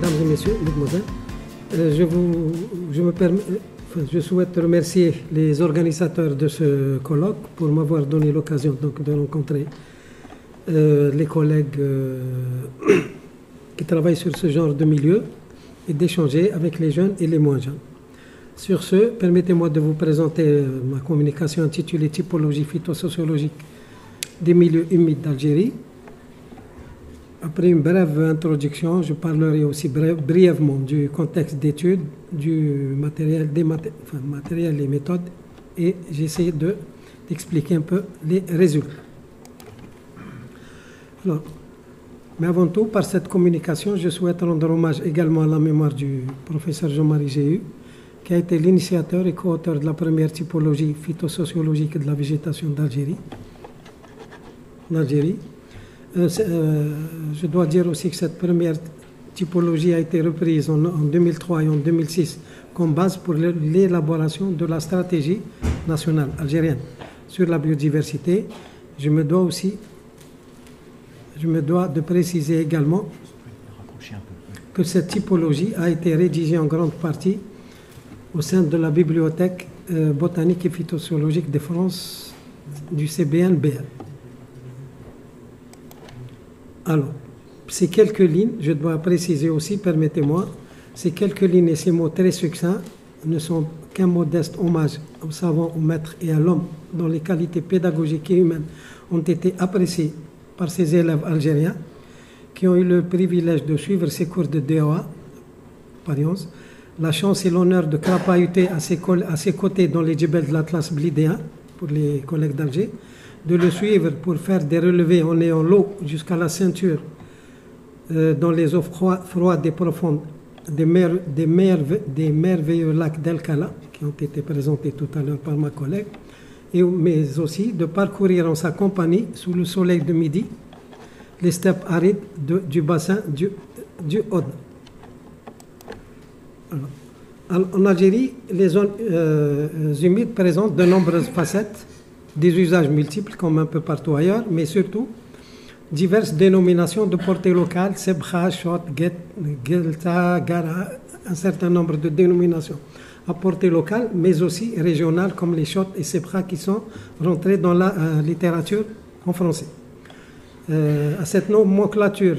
Mesdames et messieurs, Luc Mosin, je souhaite remercier les organisateurs de ce colloque pour m'avoir donné l'occasion de rencontrer les collègues qui travaillent sur ce genre de milieu et d'échanger avec les jeunes et les moins jeunes. Sur ce, permettez-moi de vous présenter ma communication intitulée « Typologie phytosociologique des milieux humides d'Algérie ». Après une brève introduction, je parlerai aussi brièvement du contexte d'étude, du matériel et méthodes, et j'essaie d'expliquer un peu les résultats. Alors, mais avant tout, par cette communication, je souhaite rendre hommage également à la mémoire du professeur Jean-Marie Géhu, qui a été l'initiateur et co-auteur de la première typologie phytosociologique de la végétation d'Algérie. Je dois dire aussi que cette première typologie a été reprise en 2003 et en 2006 comme base pour l'élaboration de la stratégie nationale algérienne sur la biodiversité. Je me dois de préciser également que cette typologie a été rédigée en grande partie au sein de la bibliothèque botanique et phytosociologique de France du CBN-BL. Alors, ces quelques lignes, je dois préciser aussi, permettez-moi, ces quelques lignes et ces mots très succincts ne sont qu'un modeste hommage aux savants, aux maîtres et à l'homme dont les qualités pédagogiques et humaines ont été appréciées par ces élèves algériens qui ont eu le privilège de suivre ces cours de DOA, la chance et l'honneur de crapahuter à ses côtés dans les djebels de l'Atlas blidéen, pour les collègues d'Alger, de le suivre pour faire des relevés en ayant l'eau jusqu'à la ceinture dans les eaux froides et profondes des merveilleux lacs d'Elkala, qui ont été présentés tout à l'heure par ma collègue, mais aussi de parcourir en sa compagnie, sous le soleil de midi, les steppes arides du bassin du Hodna. En Algérie, les zones humides présentent de nombreuses facettes, des usages multiples comme un peu partout ailleurs, mais surtout diverses dénominations de portée locale, Sebcha, Chot, Gelta, Gara, un certain nombre de dénominations à portée locale, mais aussi régionales comme les Chot et Sebcha qui sont rentrés dans la littérature en français. À cette nomenclature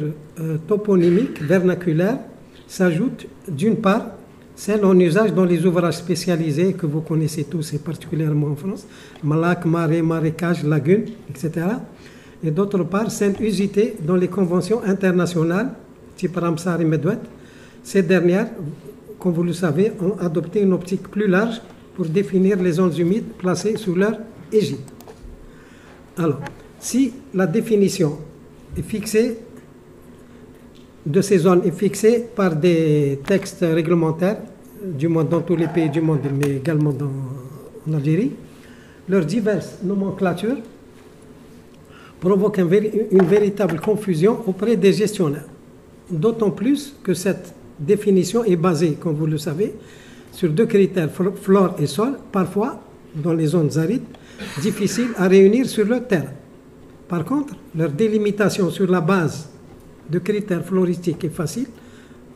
toponymique, vernaculaire, s'ajoute d'une part celle en usage dans les ouvrages spécialisés que vous connaissez tous et particulièrement en France, malac, marais, marécage, lagune, etc. Et d'autre part, celle usitée dans les conventions internationales, type Ramsar et Medwet. Ces dernières, comme vous le savez, ont adopté une optique plus large pour définir les zones humides placées sous leur égide. Alors, si la définition est fixée, de ces zones est fixée par des textes réglementaires, du moins dans tous les pays du monde, mais également en Algérie. Leurs diverses nomenclatures provoquent une véritable confusion auprès des gestionnaires. D'autant plus que cette définition est basée, comme vous le savez, sur deux critères, flore et sol, parfois, dans les zones arides, difficiles à réunir sur le terrain. Par contre, leur délimitation sur la base de critères floristiques est facile,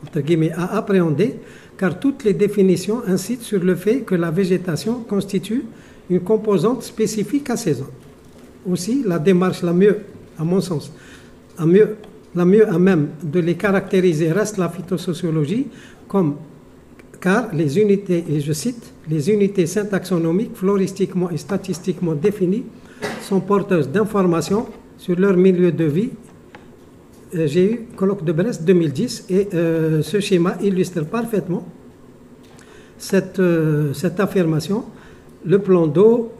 entre guillemets, à appréhender, car toutes les définitions incitent sur le fait que la végétation constitue une composante spécifique à ces zones. Aussi, la démarche la mieux, à mon sens, la mieux à même de les caractériser reste la phytosociologie, car les unités, et je cite, les unités syntaxonomiques, floristiquement et statistiquement définies, sont porteuses d'informations sur leur milieu de vie. J'ai eu colloque de Brest 2010 et ce schéma illustre parfaitement cette affirmation. Le plan d'eau,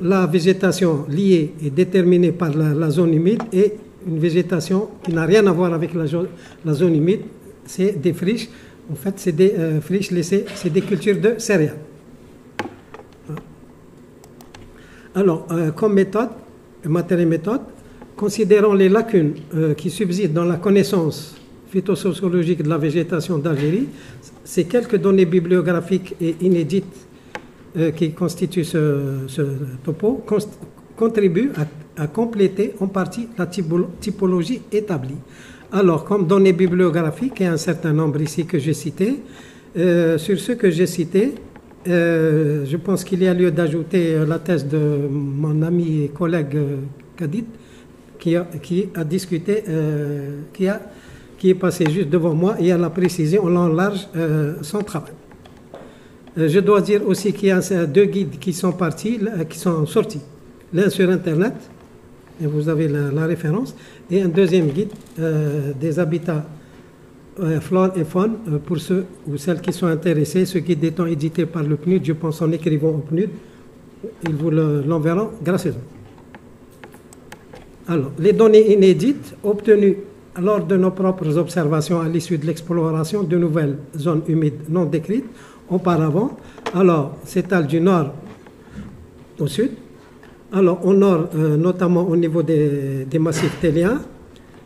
la végétation liée et déterminée par la zone humide et une végétation qui n'a rien à voir avec la zone humide, c'est des friches. En fait, c'est des friches laissées, c'est des cultures de céréales. Alors, comme méthode, matériel méthode, considérant les lacunes qui subsistent dans la connaissance phytosociologique de la végétation d'Algérie, ces quelques données bibliographiques et inédites qui constituent ce topo contribuent à compléter en partie la typologie établie, Alors, comme données bibliographiques, il y a un certain nombre ici que j'ai cité. Sur ce que j'ai cité, je pense qu'il y a lieu d'ajouter la thèse de mon ami et collègue Kadid, qui est passé juste devant moi et elle a précisé en long large son travail. Je dois dire aussi qu'il y a deux guides qui sont sortis. L'un sur Internet, et vous avez la référence, et un deuxième guide des habitats flore et faune pour ceux ou celles qui sont intéressés. Ce guide étant édité par le PNUD, je pense en écrivant au PNUD, ils vous l'enverront gracieusement. Alors, les données inédites obtenues lors de nos propres observations à l'issue de l'exploration de nouvelles zones humides non décrites auparavant, alors s'étale du nord au sud. Alors, au nord, notamment au niveau des massifs téliens,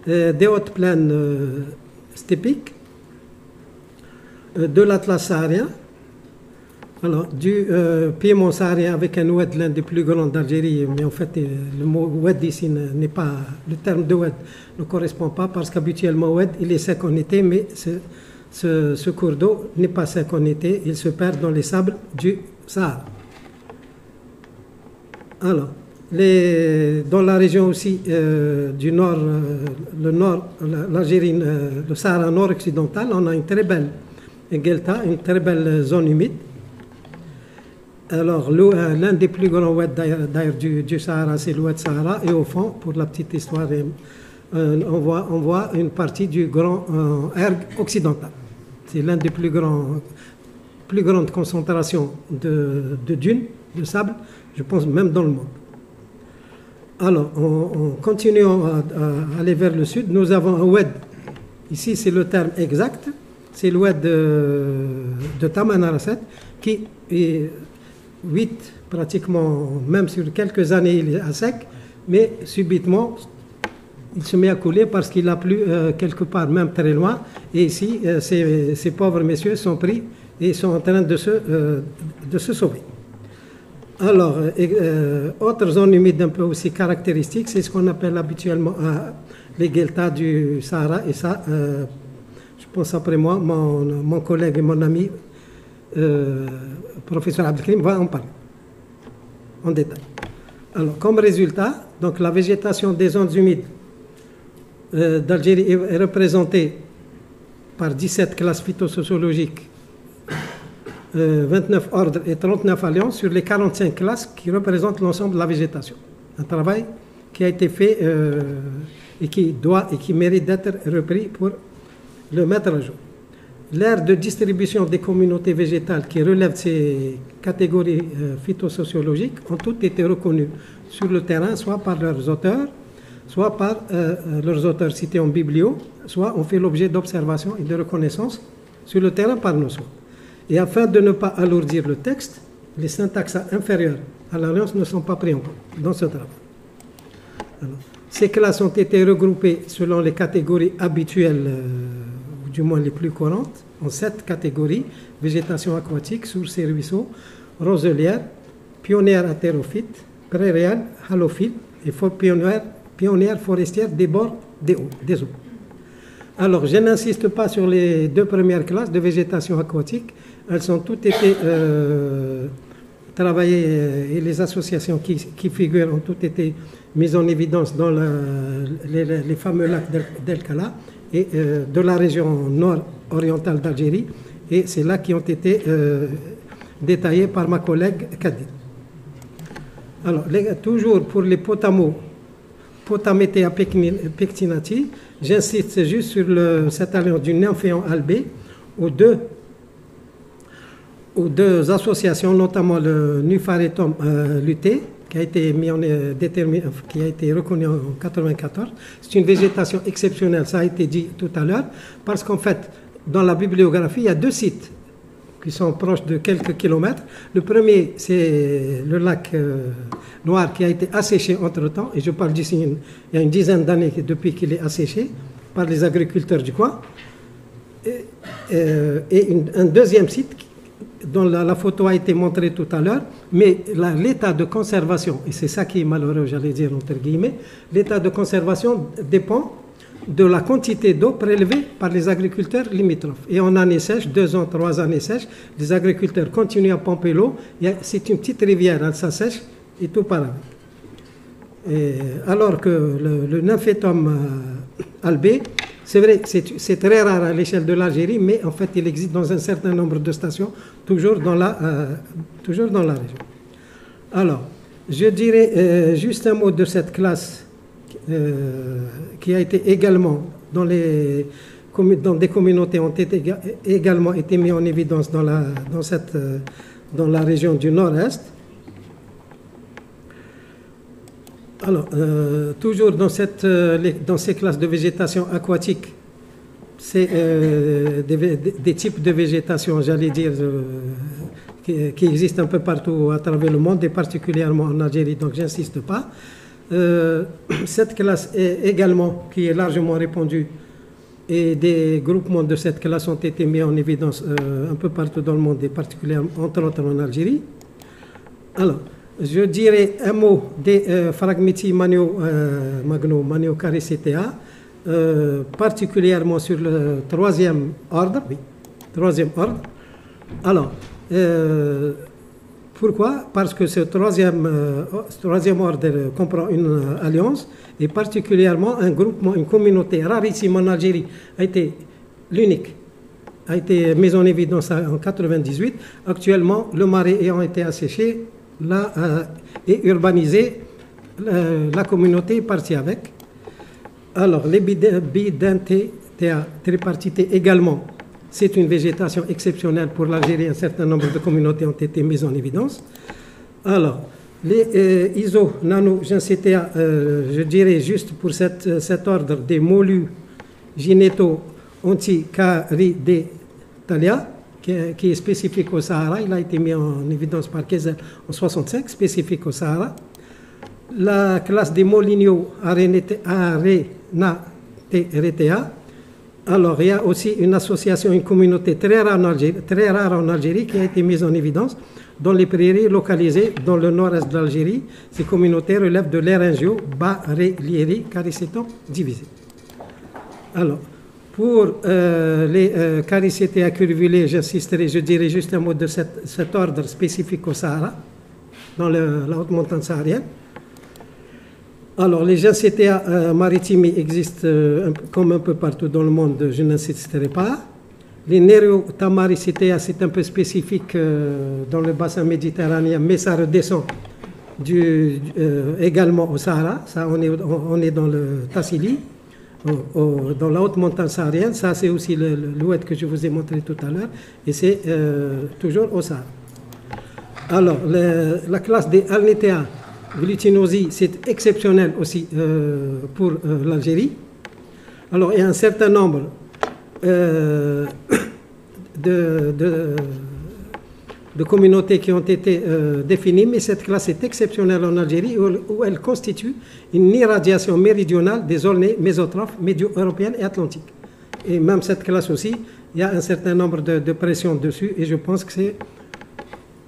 des hautes plaines steppiques, de l'Atlas saharien, alors, du Piémont saharien avec un oued, l'un des plus grands d'Algérie, mais en fait, le mot oued ici n'est pas. Le terme de oued ne correspond pas parce qu'habituellement, oued, il est sec en été, mais ce cours d'eau n'est pas sec en été, il se perd dans les sables du Sahara. Alors, dans la région aussi du nord, l'Algérie, le Sahara nord-occidental, on a une très belle Gelta, une très belle zone humide. Alors, l'un des plus grands oueds d'ailleurs du Sahara, c'est l'oued Sahara. Et au fond, pour la petite histoire, on voit une partie du grand erg occidental. C'est l'un des plus grandes concentrations de dunes, de sable. Je pense même dans le monde. Alors, en continuant à aller vers le sud, nous avons un oued. Ici, c'est le terme exact. C'est l'oued de Tamanrasset qui est 8, pratiquement, même sur quelques années, il est à sec, mais subitement, il se met à couler parce qu'il a plu quelque part, même très loin. Et ici, ces pauvres messieurs sont pris et sont en train de se sauver. Alors, autre zone humide un peu aussi caractéristique, c'est ce qu'on appelle habituellement les gueltas du Sahara. Et ça, je pense après moi, mon collègue et mon ami, professeur Abdelkrim, va en parler en détail. Alors, comme résultat, donc, la végétation des zones humides d'Algérie est représentée par 17 classes phytosociologiques, 29 ordres et 39 alliances sur les 45 classes qui représentent l'ensemble de la végétation. Un travail qui a été fait et qui mérite d'être repris pour le mettre à jour. L'aire de distribution des communautés végétales qui relèvent ces catégories phytosociologiques ont toutes été reconnues sur le terrain, soit par leurs auteurs, soit par leurs auteurs cités en biblio, soit ont fait l'objet d'observations et de reconnaissances sur le terrain par nos soins. Et afin de ne pas alourdir le texte, les syntaxes inférieures à l'alliance ne sont pas prises en compte dans ce travail. Alors, ces classes ont été regroupées selon les catégories habituelles, ou du moins les plus courantes, en 7 catégories: végétation aquatique, sources et ruisseaux, roselière, pionnières atérophytes, prairiales, halophiles et pionnières forestières des bords des eaux. Alors, je n'insiste pas sur les 2 premières classes de végétation aquatique. Elles ont toutes été travaillées et les associations qui figurent ont toutes été mises en évidence dans les fameux lacs d'Elkala et de la région nord-orientale d'Algérie. Et c'est là qui ont été détaillées par ma collègue Kadid. Alors, toujours pour les Potametea Pectinati, j'insiste juste sur cette alliance du Nymphéon Albé aux deux associations, notamment le Nufaretum Luté, qui a été reconnu en 1994. C'est une végétation exceptionnelle, ça a été dit tout à l'heure, parce qu'en fait, dans la bibliographie, il y a 2 sites qui sont proches de quelques kilomètres. Le premier, c'est le lac noir qui a été asséché entre-temps, et je parle d'ici il y a une dizaine d'années depuis qu'il est asséché par les agriculteurs du coin. Et un deuxième site dont la photo a été montrée tout à l'heure, mais l'état de conservation, et c'est ça qui est malheureux, j'allais dire entre guillemets, l'état de conservation dépend de la quantité d'eau prélevée par les agriculteurs limitrophes. Et en année sèche, 2 ans, 3 années sèches, les agriculteurs continuent à pomper l'eau. C'est une petite rivière, elle s'assèche et tout pareil. Et alors que le Nymphéon Albé, c'est vrai, c'est très rare à l'échelle de l'Algérie, mais en fait il existe dans un certain nombre de stations, toujours dans la région. Alors, je dirais juste un mot de cette classe qui a été également, dans des communautés ont été également été mis en évidence dans la région du Nord-Est. Alors, toujours dans ces classes de végétation aquatique, c'est des types de végétation, j'allais dire, qui existent un peu partout à travers le monde, et particulièrement en Algérie, donc j'insiste pas. Cette classe est également, qui est largement répandue, et des groupements de cette classe ont été mis en évidence un peu partout dans le monde, et particulièrement, entre autres, en Algérie. Alors, je dirais un mot des Phragmitii Manio Caricitea, particulièrement sur le troisième ordre. Oui, troisième ordre. Alors, pourquoi? Parce que ce troisième ordre comprend une alliance, et particulièrement un groupement, une communauté rarissime en Algérie, a été l'unique, a été mise en évidence en 1998. Actuellement, le marais ayant été asséché, et urbaniser, la communauté est partie avec. Alors, les Bidentés tripartité également, c'est une végétation exceptionnelle pour l'Algérie. Un certain nombre de communautés ont été mises en évidence. Alors, les Iso nano, Gensitea, je dirais juste pour cet ordre des Mollus ginetto anti cari talia, qui est spécifique au Sahara. Il a été mis en évidence par Kézé en 1965, spécifique au Sahara. La classe des Moligno Arena Retea. Alors, il y a aussi une association, une communauté très rare en Algérie, qui a été mise en évidence dans les prairies localisées dans le nord-est de l'Algérie. Ces communautés relèvent de l'Éringio, Barélieri, Caricitea divisé. Alors, pour les Caricitea curvulés, j'insisterai, je dirais juste un mot de cet ordre spécifique au Sahara, dans la haute montagne saharienne. Alors, les Gensitea maritimes existent comme un peu partout dans le monde, je n'insisterai pas. Les Nero Tamaricitea, c'est un peu spécifique dans le bassin méditerranéen, mais ça redescend également au Sahara. Ça, on est dans le Tassili. Dans la haute montagne saharienne, ça c'est aussi l'oued que je vous ai montré tout à l'heure, et c'est toujours au Sahara. Alors, la classe des Alnetea glutinosi, c'est exceptionnel aussi pour l'Algérie. Alors, il y a un certain nombre de communautés qui ont été définies, mais cette classe est exceptionnelle en Algérie, où elle constitue une irradiation méridionale des Olnés mésotrophes médio-européennes et atlantiques. Et même cette classe aussi, il y a un certain nombre de pressions dessus, et je pense que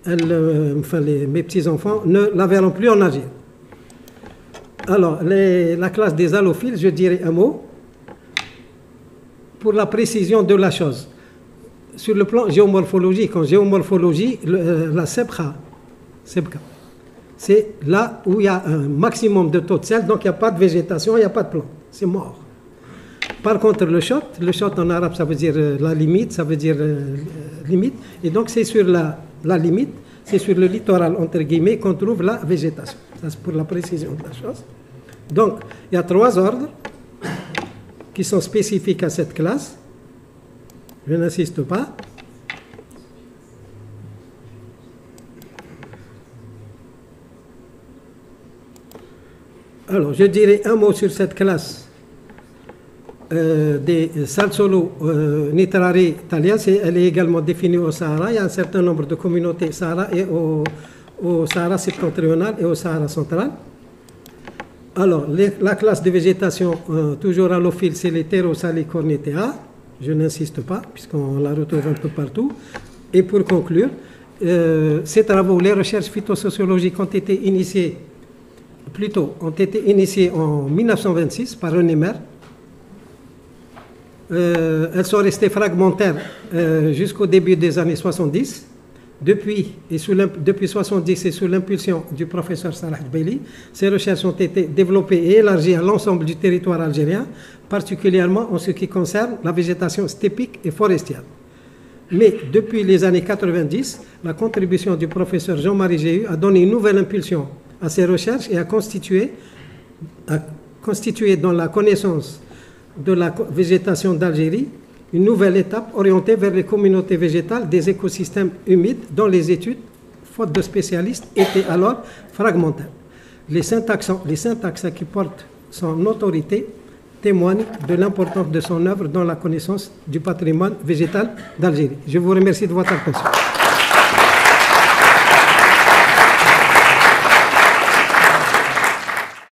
mes petits-enfants ne la verront plus en Algérie. Alors, la classe des halophiles, je dirais un mot, pour la précision de la chose. Sur le plan géomorphologique, en géomorphologie, la Sebcha, c'est là où il y a un maximum de taux de sel, donc il n'y a pas de végétation, il n'y a pas de plantes, c'est mort. Par contre, le Chot en arabe, ça veut dire la limite, et donc c'est sur la limite, c'est sur le littoral, entre guillemets, qu'on trouve la végétation. Ça, c'est pour la précision de la chose. Donc, il y a 3 ordres qui sont spécifiques à cette classe. Je n'insiste pas. Alors, je dirais un mot sur cette classe des Salsolo Nitrare Italia. Elle est également définie au Sahara. Il y a un certain nombre de communautés Sahara et au Sahara septentrional et au Sahara central. Alors, la classe de végétation, toujours halophile, c'est les Pterosalicornitea. Je n'insiste pas, puisqu'on la retrouve un peu partout. Et pour conclure, ces travaux, les recherches phytosociologiques ont été initiées en 1926 par René Maire, elles sont restées fragmentaires jusqu'au début des années 70. Depuis 70 et sous l'impulsion du professeur Salah Dbeili, ces recherches ont été développées et élargies à l'ensemble du territoire algérien, particulièrement en ce qui concerne la végétation steppique et forestière. Mais depuis les années 90, la contribution du professeur Jean-Marie Géhu a donné une nouvelle impulsion à ces recherches et a constitué dans la connaissance de la végétation d'Algérie une nouvelle étape orientée vers les communautés végétales des écosystèmes humides dont les études, faute de spécialistes, étaient alors fragmentaires. Les syntaxes qui portent son autorité témoignent de l'importance de son œuvre dans la connaissance du patrimoine végétal d'Algérie. Je vous remercie de votre attention.